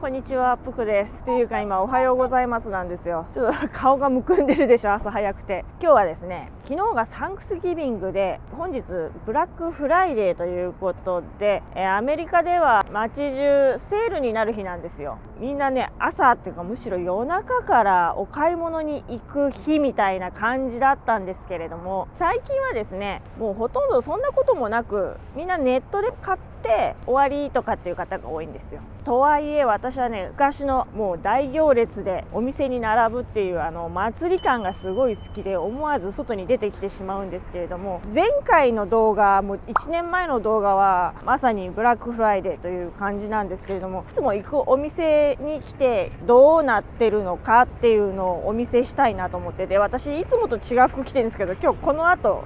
こんにちは、ぷくです。っていうか今おはようございますなんですよ。ちょっと顔がむくんでるでしょ、朝早くて。今日はですね、昨日がサンクスギビングで、本日ブラックフライデーということで、アメリカでは街中セールになる日なんですよ。みんなね、朝っていうかむしろ夜中からお買い物に行く日みたいな感じだったんですけれども、最近はですね、もうほとんどそんなこともなく、みんなネットで買って終わりとかっていう方が多いんですよ。とはいえ私はね、昔のもう大行列でお店に並ぶっていう祭り感がすごい好きで、思わず外に出てきてしまうんですけれども、前回の動画も1年前の動画はまさにブラックフライデーという感じなんですけれども、いつも行くお店に来てどうなってるのかっていうのをお見せしたいなと思って、で私いつもと違う服着てるんですけど、今日この後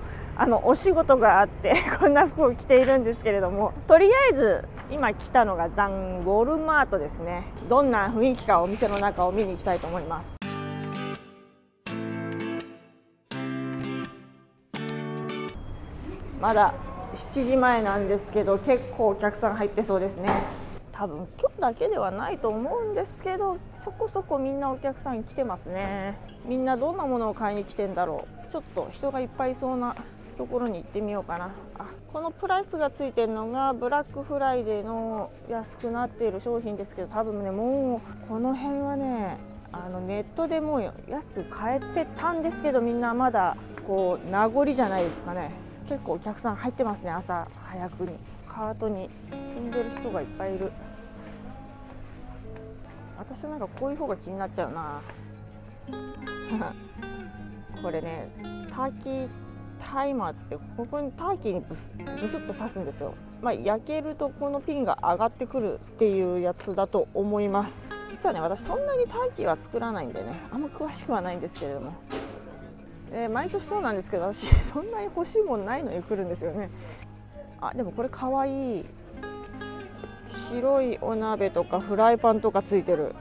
お仕事があってこんな服を着ているんですけれども、とりあえず今来たのがザンウォルマートですね。どんな雰囲気かお店の中を見に行きたいと思います。まだ7時前なんですけど、結構お客さん入ってそうですね。多分今日だけではないと思うんですけど、そこそこみんなお客さん来てますね。みんなどんなものを買いに来てんだろう。ちょっと人がいっぱいいそうなところに行ってみようかな。あ、このプライスがついてるのがブラックフライデーの安くなっている商品ですけど、多分ね、もうこの辺はね、ネットでもう安く買えてたんですけど、みんなまだこう名残じゃないですかね。結構お客さん入ってますね、朝早くに。カートに積んでる人がいっぱいいる。私なんかこういう方が気になっちゃうなこれね、ターキータイマーってここにターキーにブスッと刺すんですよ。まあ、焼けるとこのピンが上がってくるっていうやつだと思います。実はね、私そんなにターキーは作らないんでね、あんま詳しくはないんですけれども、毎年そうなんですけど、私そんなに欲しいもんないのに来るんですよね。あ、でもこれかわいい。白いお鍋とかフライパンとかついてる。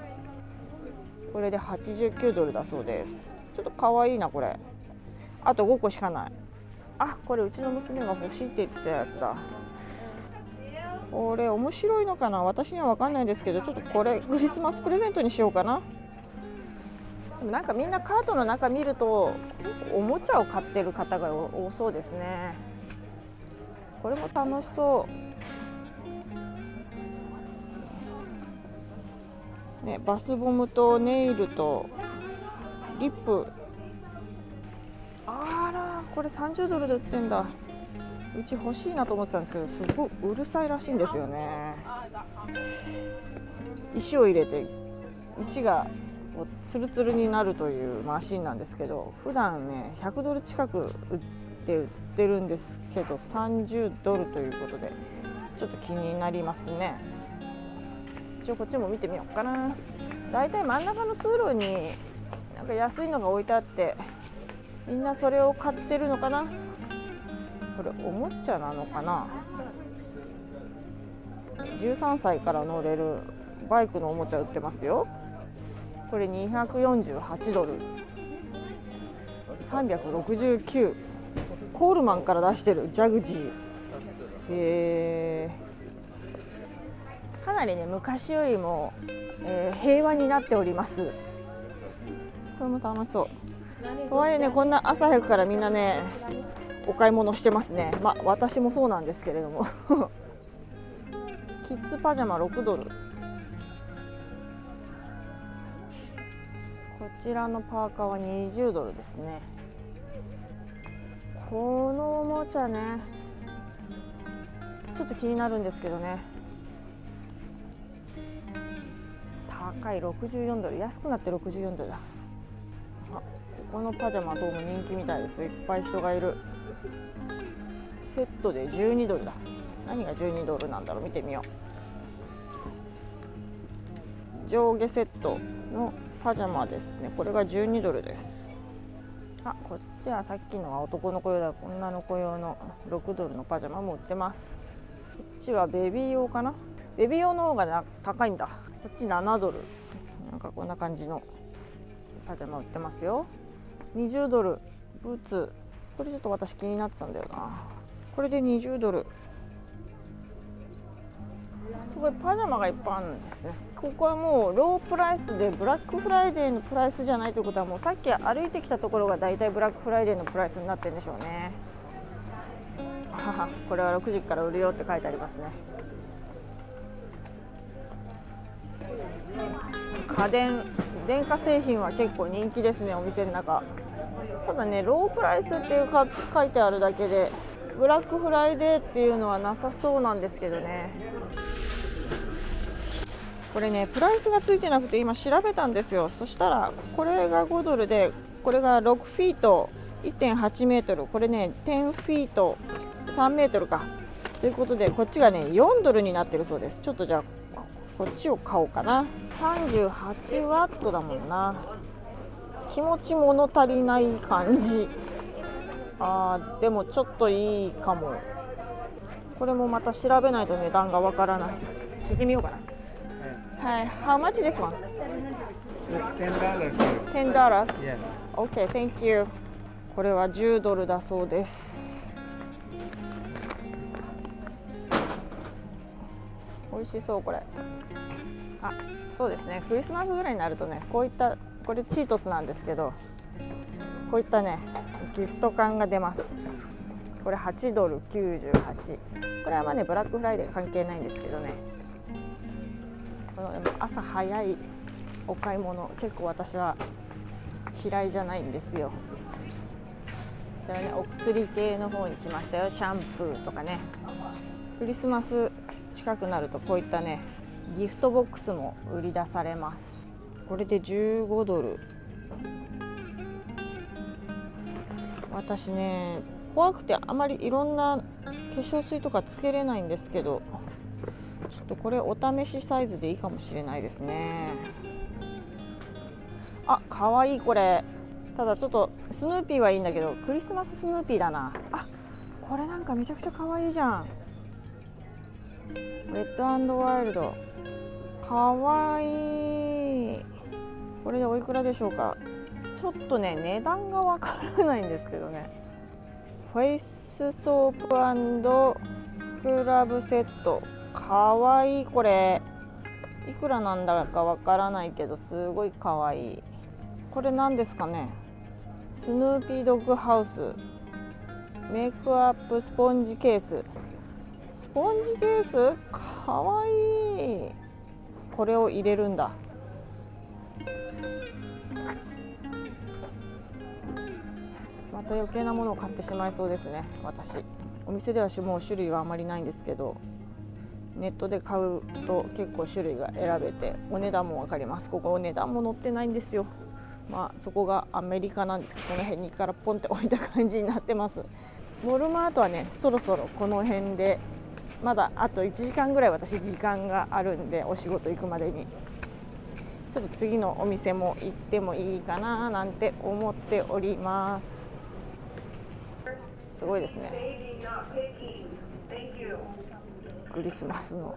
これで$89だそうです。ちょっとかわいいなこれ。あと5個しかない。あ、これうちの娘が欲しいって言ってたやつだ。これ面白いのかな、私には分かんないんですけど、ちょっとこれクリスマスプレゼントにしようかな。でもなんかみんなカートの中見るとおもちゃを買ってる方が多そうですね。これも楽しそう、ね、バスボムとネイルとリップ。あら、これ$30で売ってんだ。うち欲しいなと思ってたんですけど、すごいうるさいらしいんですよね。石を入れて石がこうツルツルになるというマシンなんですけど、普段ね$100近く売ってるんですけど、$30ということでちょっと気になりますね。一応こっちも見てみようかな。だいたい真ん中の通路になんか安いのが置いてあって、みんなそれを買ってるのかな。これおもちゃなのかな。13歳から乗れるバイクのおもちゃ売ってますよ。これ$248、369。コールマンから出してるジャグジー。かなりね、昔よりも、平和になっております。これも楽しそう。とはいえね、こんな朝早くからみんなねお買い物してますね。まあ私もそうなんですけれどもキッズパジャマ$6。こちらのパーカーは$20ですね。このおもちゃね、ちょっと気になるんですけどね、高い$64、安くなって$64だ。あ、ここのパジャマどうも人気みたいです。いっぱい人がいる。セットで$12だ。何が$12なんだろう、見てみよう。上下セットのパジャマですね。これが$12です。あ、こっちはさっきのは男の子用だ。女の子用の$6のパジャマも売ってます。こっちはベビー用かな。ベビー用の方が高いんだ。こっち$7。なんかこんな感じのパジャマ売ってますよ。$20。ブーツ、これちょっと私気になってたんだよな。これで$20。すごいパジャマがいっぱいあるんですね。ここはもうロープライスでブラックフライデーのプライスじゃないということは、もうさっき歩いてきたところがだいたいブラックフライデーのプライスになってるんでしょうね。あ、これは6時から売るよって書いてありますね。家電、電化製品は結構人気ですね、お店の中。ただね、ロープライスっていうか書いてあるだけでブラックフライデーっていうのはなさそうなんですけどね。これね、プライスがついてなくて今調べたんですよ。そしたらこれが5ドルで、これが6フィート 1.8 メートル、これね10フィート3メートルかということで、こっちがね4ドルになってるそうです。ちょっとじゃあこっちを買おうかな。38ワットだもんな。気持ち物足りない感じ。あー、でもちょっといいかも。これもまた調べないと値段がわからない。聞いてみようかな。はい、how much this one? $10. Okay, thank you. これは10ドルだそうです。美味しそうこれ。あ、そうですね。クリスマスぐらいになるとね、こういったこれチートスなんですけど、こういったねギフト感が出ます。これ8ドル98。これはまあねブラックフライデー関係ないんですけどね。この朝早いお買い物、結構私は嫌いじゃないんですよ。それはね、お薬系の方に来ましたよ。シャンプーとかね。クリスマス近くなるとこういったねギフトボックスも売り出されます。これで15ドル。私ね怖くてあまりいろんな化粧水とかつけれないんですけど、ちょっとこれお試しサイズでいいかもしれないですね。あ、かわいいこれ。ただちょっとスヌーピーはいいんだけど、クリスマススヌーピーだな。あ、これなんかめちゃくちゃかわいいじゃん。レッド&ワイルド、かわいい。これでおいくらでしょうか。ちょっとね値段がわからないんですけどね。フェイスソープ&スクラブセット、かわいい。これいくらなんだかわからないけど、すごいかわいい。これ何ですかね。スヌーピードッグハウスメイクアップスポンジケース、スポンジケースかわいい。これを入れるんだ。また余計なものを買ってしまいそうですね、私。お店ではもう種類はあまりないんですけど、ネットで買うと結構種類が選べて、お値段も分かります。ここお値段も載ってないんですよ。まあそこがアメリカなんですけど、この辺にからポンって置いた感じになってます。ウォルマートはねそろそろこの辺で、まだあと1時間ぐらい私時間があるんで、お仕事行くまでにちょっと次のお店も行ってもいいかななんて思っております。すごいですね、クリスマスの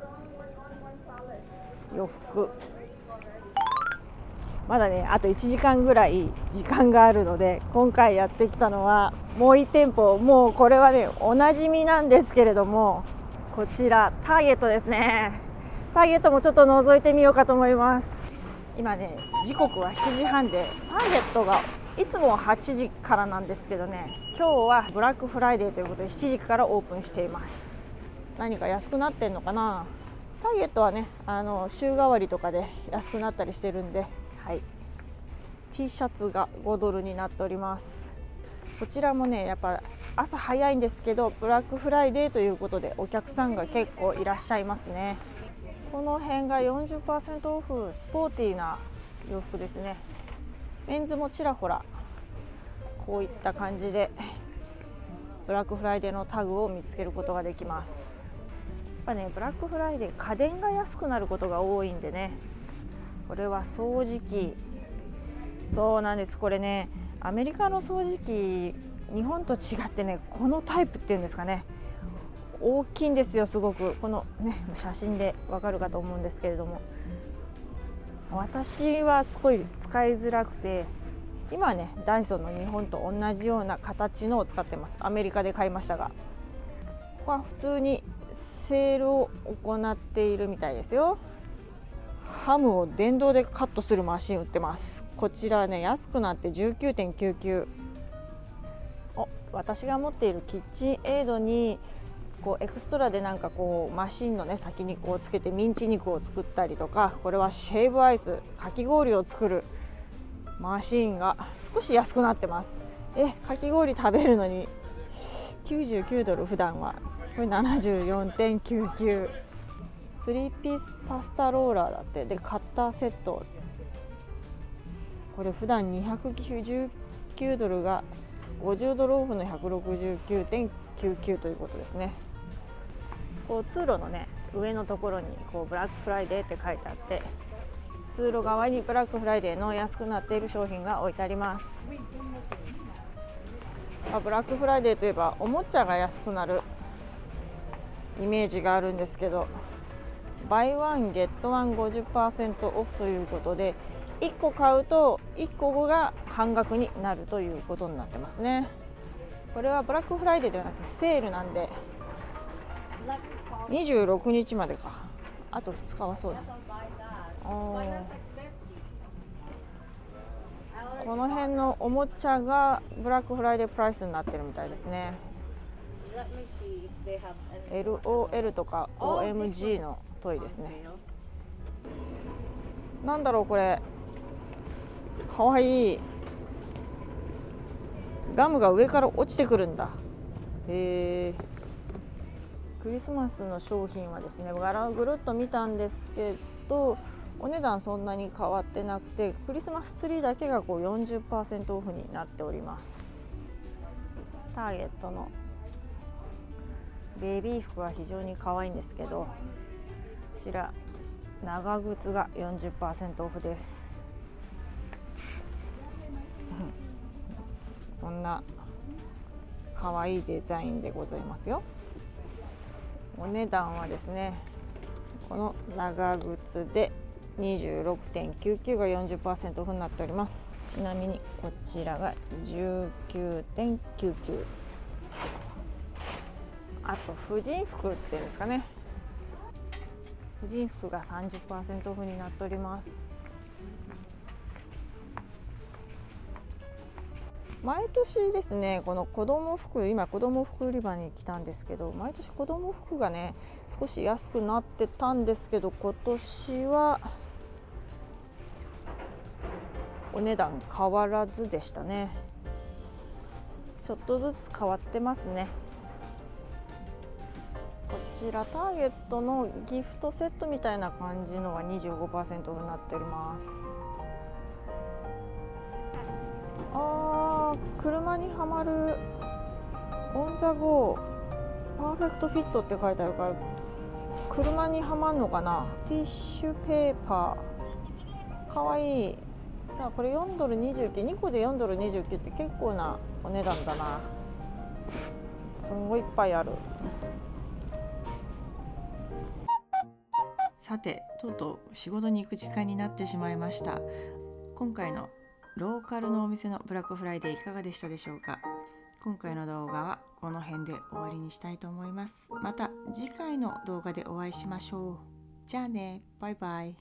洋服。まだねあと1時間ぐらい時間があるので、今回やってきたのはもう1店舗、もうこれはねおなじみなんですけれども、こちらターゲットですね。ターゲットもちょっと覗いてみようかと思います。今ね時刻は7時半で、ターゲットがいつも8時からなんですけどね、今日はブラックフライデーということで7時からオープンしています。何か安くなってんのかな。ターゲットはね週替わりとかで安くなったりしてるんで、はい、T シャツが5ドルになっております。こちらもねやっぱ朝早いんですけど、ブラックフライデーということでお客さんが結構いらっしゃいますね。この辺が 40% オフ、スポーティーな洋服ですね。メンズもちらほらこういった感じでブラックフライデーのタグを見つけることができます。やっぱねブラックフライデー家電が安くなることが多いんでね。これは掃除機、そうなんです。これねアメリカの掃除機、日本と違ってねこのタイプっていうんですかね、大きいんですよすごく。このね写真でわかるかと思うんですけれども、私はすごい使いづらくて、今はねダイソンの日本と同じような形のを使ってます。アメリカで買いましたが、ここは普通にセールを行っているみたいですよ。ハムを電動でカットするマシン売ってます。こちらね、安くなって 19.99。 私が持っているキッチンエイドにこうエクストラでなんかこうマシンのね先にこうつけてミンチ肉を作ったりとか、これはシェイブアイス、かき氷を作るマシンが少し安くなってます。かき氷食べるのに$99、普段はこれ 74.99。 3ピースパスタローラーだって。でカッターセット、これ普段$299が$50オフの 169.99 ということですね。こう通路のね上のところにこうブラックフライデーって書いてあって、通路側にブラックフライデーの安くなっている商品が置いてあります。ブラックフライデーといえばおもちゃが安くなるイメージがあるんですけど、バイワンゲットワン 50% オフということで、1個買うと1個が半額になるということになってますね。これはブラックフライデーではなくセールなんで、26日までか。あと2日はそうだ。この辺のおもちゃがブラックフライデープライスになってるみたいですね。LOL とか OMG のトイですね。なんだろうこれ、かわいい。ガムが上から落ちてくるんだ。クリスマスの商品はですね、柄をぐるっと見たんですけど、お値段そんなに変わってなくて、クリスマスツリーだけがこう 40% オフになっております。ターゲットのベビー服は非常に可愛いんですけど、こちら長靴が 40% オフです。こんな可愛いデザインでございますよ。お値段はですね、この長靴で 26.99 が 40% オフになっております。ちなみにこちらが 19.99。 あと婦人服っていうんですかね、婦人服が 30% オフになっております。毎年ですね、この子供服、今子供服売り場に来たんですけど、毎年子供服がね少し安くなってたんですけど、今年はお値段変わらずでしたね。ちょっとずつ変わってますね。こちらターゲットのギフトセットみたいな感じのが 25% オフになっております。車にはまるオンザゴーパーフェクトフィットって書いてあるから、車にはまるのかな。ティッシュペーパーかわいい。ただこれ$4.29、2個で$4.29って結構なお値段だな。すんごいいっぱいある。さて、とうとう仕事に行く時間になってしまいました。今回のローカルのお店のブラックフライデーいかがでしたでしょうか。今回の動画はこの辺で終わりにしたいと思います。また次回の動画でお会いしましょう。じゃあね、バイバイ。